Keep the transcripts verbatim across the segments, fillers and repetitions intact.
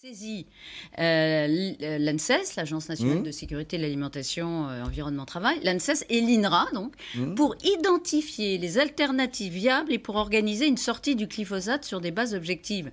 saisi euh, l'ANSES, l'Agence nationale mmh. de sécurité de l'alimentation, euh, environnement, travail, l'ANSES et l'INRAE, donc, mmh. pour identifier les alternatives viables et pour organiser une sortie du glyphosate sur des bases objectives.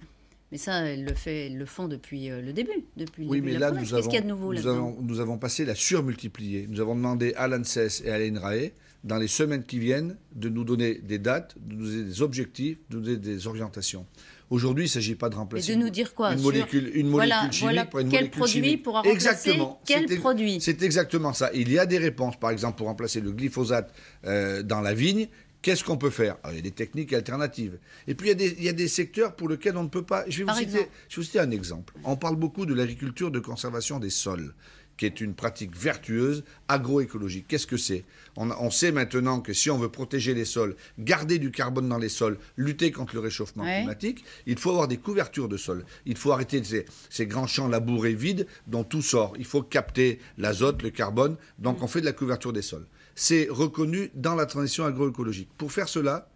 Mais ça, ils le, fait, ils le font depuis le début. Depuis le oui, début mais de la là, nous avons, qu'est-ce qu'il y a de nouveau, nous, avons, nous avons passé la surmultiplier. Nous avons demandé à l'ANSES et à l'INRAE, dans les semaines qui viennent, de nous donner des dates, de nous donner des objectifs, de nous donner des orientations. Aujourd'hui, il ne s'agit pas de remplacer de nous dire quoi, une, molécule, une molécule voilà, chimique voilà pour une quel molécule chimique. Pour exactement. Quel produit? C'est exactement ça. Il y a des réponses. Par exemple, pour remplacer le glyphosate euh, dans la vigne, qu'est-ce qu'on peut faire? Alors, il y a des techniques alternatives. Et puis, il y a des, il y a des secteurs pour lesquels on ne peut pas... Je vais, vous citer, je vais vous citer un exemple. On parle beaucoup de l'agriculture de conservation des sols, qui est une pratique vertueuse agroécologique. Qu'est-ce que c'est? on, on sait maintenant que si on veut protéger les sols, garder du carbone dans les sols, lutter contre le réchauffement ouais. climatique, il faut avoir des couvertures de sol. Il faut arrêter ces, ces grands champs labourés vides dont tout sort. Il faut capter l'azote, le carbone. Donc, on fait de la couverture des sols. C'est reconnu dans la transition agroécologique. Pour faire cela,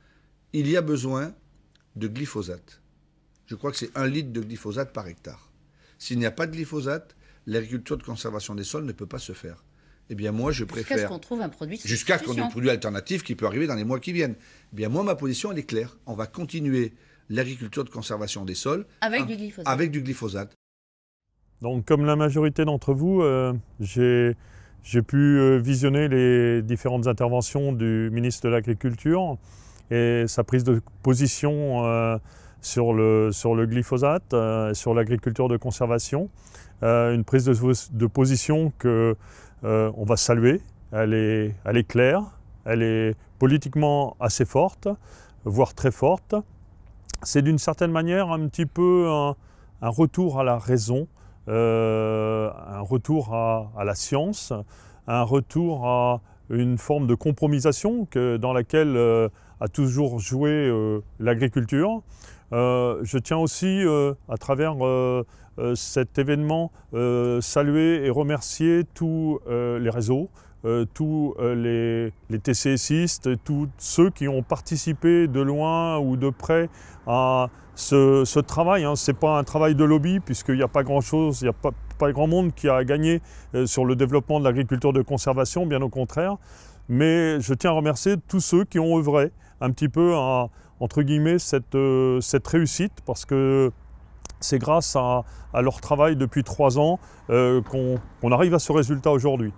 il y a besoin de glyphosate. Je crois que c'est un litre de glyphosate par hectare. S'il n'y a pas de glyphosate, l'agriculture de conservation des sols ne peut pas se faire. Eh bien, moi, je préfère... Jusqu'à ce qu'on trouve un produit de substitution. Jusqu'à ce qu'on ait un produit alternatif qui peut arriver dans les mois qui viennent. Eh bien, moi, ma position, elle est claire. On va continuer l'agriculture de conservation des sols... Avec, un... du, glyphosate. avec du glyphosate. Donc, comme la majorité d'entre vous, euh, j'ai... J'ai pu visionner les différentes interventions du ministre de l'Agriculture et sa prise de position euh, sur, le, sur le glyphosate, euh, sur l'agriculture de conservation. Euh, une prise de, de position qu'on euh, va saluer. Elle est, elle est claire, elle est politiquement assez forte, voire très forte. C'est d'une certaine manière un petit peu un, un retour à la raison. Euh, un retour à, à la science, un retour à une forme de compromisation que, dans laquelle euh, a toujours joué euh, l'agriculture. Euh, je tiens aussi, euh, à travers euh, euh, cet événement, euh, saluer et remercier tous euh, les réseaux, euh, tous euh, les, les TCSistes, tous ceux qui ont participé de loin ou de près à Ce, ce travail, hein, ce n'est pas un travail de lobby puisqu'il n'y a pas grand-chose, il n'y a pas, pas grand monde qui a gagné euh, sur le développement de l'agriculture de conservation, bien au contraire. Mais je tiens à remercier tous ceux qui ont œuvré un petit peu à, entre guillemets, cette, euh, cette réussite parce que c'est grâce à, à leur travail depuis trois ans euh, qu'on qu'on arrive à ce résultat aujourd'hui.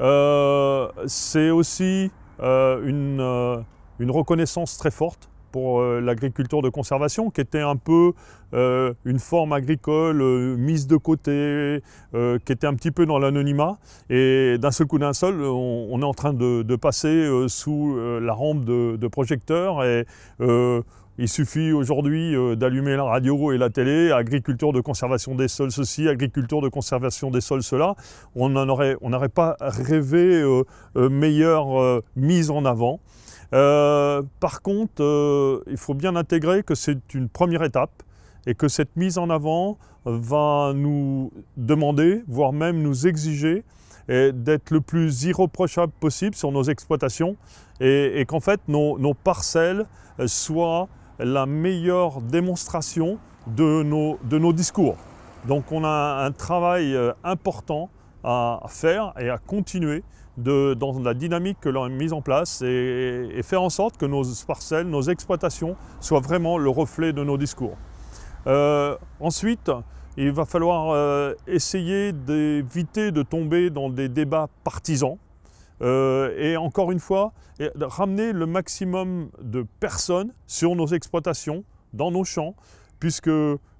Euh, c'est aussi euh, une, euh, une reconnaissance très forte pour l'agriculture de conservation, qui était un peu euh, une forme agricole euh, mise de côté, euh, qui était un petit peu dans l'anonymat. Et d'un seul coup d'un seul, on, on est en train de, de passer euh, sous euh, la rampe de, de projecteurs. Et euh, il suffit aujourd'hui euh, d'allumer la radio et la télé, agriculture de conservation des sols ceci, agriculture de conservation des sols cela. On n'aurait pas rêvé euh, euh, meilleure euh, mise en avant. Euh, par contre, euh, il faut bien intégrer que c'est une première étape et que cette mise en avant va nous demander, voire même nous exiger d'être le plus irréprochable possible sur nos exploitations et, et qu'en fait nos, nos parcelles soient la meilleure démonstration de nos, de nos discours. Donc on a un travail important à faire et à continuer De, dans la dynamique que l'on a mise en place et, et faire en sorte que nos parcelles, nos exploitations soient vraiment le reflet de nos discours. Euh, ensuite, il va falloir euh, essayer d'éviter de tomber dans des débats partisans euh, et encore une fois, ramener le maximum de personnes sur nos exploitations, dans nos champs, puisque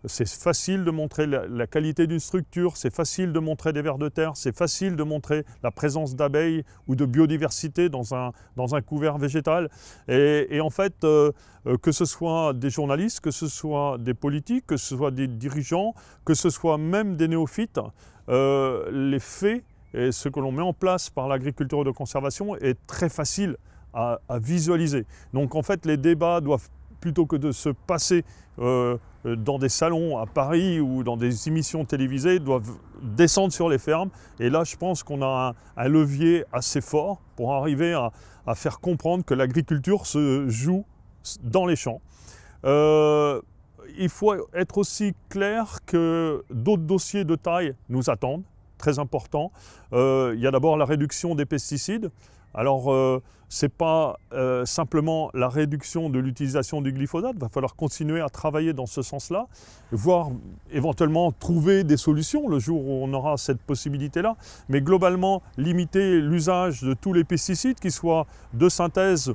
c'est facile de montrer la qualité d'une structure, c'est facile de montrer des vers de terre, c'est facile de montrer la présence d'abeilles ou de biodiversité dans un, dans un couvert végétal. Et, et en fait, euh, que ce soit des journalistes, que ce soit des politiques, que ce soit des dirigeants, que ce soit même des néophytes, euh, les faits et ce que l'on met en place par l'agriculture de conservation est très facile à, à visualiser. Donc en fait, les débats doivent, plutôt que de se passer euh, dans des salons à Paris ou dans des émissions télévisées, doivent descendre sur les fermes. Et là, je pense qu'on a un, un levier assez fort pour arriver à, à faire comprendre que l'agriculture se joue dans les champs. Euh, il faut être aussi clair que d'autres dossiers de taille nous attendent, très importants. Euh, il y a d'abord la réduction des pesticides. Alors, euh, ce n'est pas euh, simplement la réduction de l'utilisation du glyphosate. Il va falloir continuer à travailler dans ce sens-là, voire éventuellement trouver des solutions le jour où on aura cette possibilité-là. Mais globalement, limiter l'usage de tous les pesticides, qu'ils soient de synthèse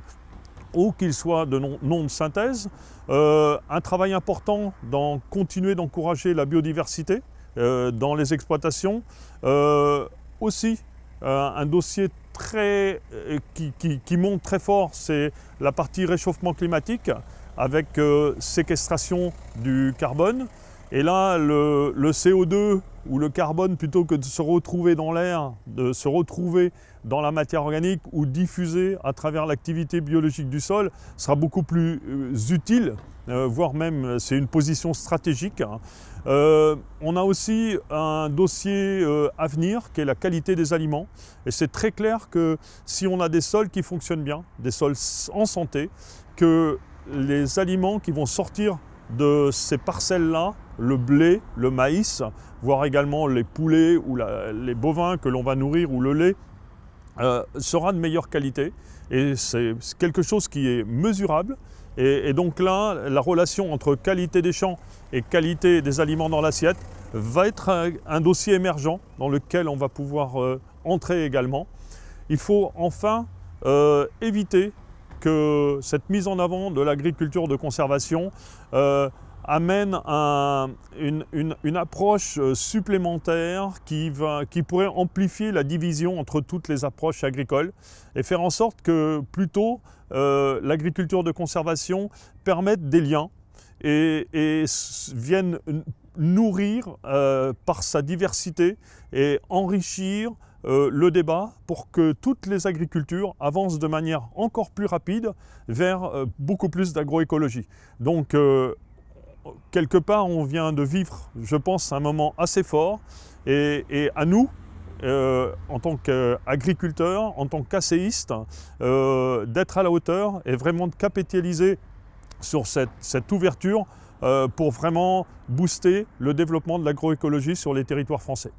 ou qu'ils soient de non, non de synthèse. Euh, un travail important dans continuer d'encourager la biodiversité euh, dans les exploitations. Euh, aussi, euh, un dossier Très, qui, qui, qui monte très fort, c'est la partie réchauffement climatique avec euh, séquestration du carbone. Et là, le, le C O deux ou le carbone, plutôt que de se retrouver dans l'air, de se retrouver dans la matière organique ou diffusé à travers l'activité biologique du sol, sera beaucoup plus euh, utile, euh, voire même c'est une position stratégique. Hein. Euh, on a aussi un dossier euh, à venir qui est la qualité des aliments. Et c'est très clair que si on a des sols qui fonctionnent bien, des sols en santé, que les aliments qui vont sortir de ces parcelles-là, le blé, le maïs, voire également les poulets ou la, les bovins que l'on va nourrir ou le lait, euh, sera de meilleure qualité. Et c'est quelque chose qui est mesurable. Et donc là, la relation entre qualité des champs et qualité des aliments dans l'assiette va être un dossier émergent dans lequel on va pouvoir euh, entrer également. Il faut enfin euh, éviter que cette mise en avant de l'agriculture de conservation euh, amène un, une, une, une approche supplémentaire qui, va, qui pourrait amplifier la division entre toutes les approches agricoles et faire en sorte que plutôt euh, l'agriculture de conservation permette des liens et, et vienne nourrir euh, par sa diversité et enrichir Euh, le débat pour que toutes les agricultures avancent de manière encore plus rapide vers euh, beaucoup plus d'agroécologie. Donc, euh, quelque part, on vient de vivre, je pense, un moment assez fort. Et, et à nous, euh, en tant qu'agriculteurs, en tant qu'ACSistes, euh, d'être à la hauteur et vraiment de capitaliser sur cette, cette ouverture euh, pour vraiment booster le développement de l'agroécologie sur les territoires français.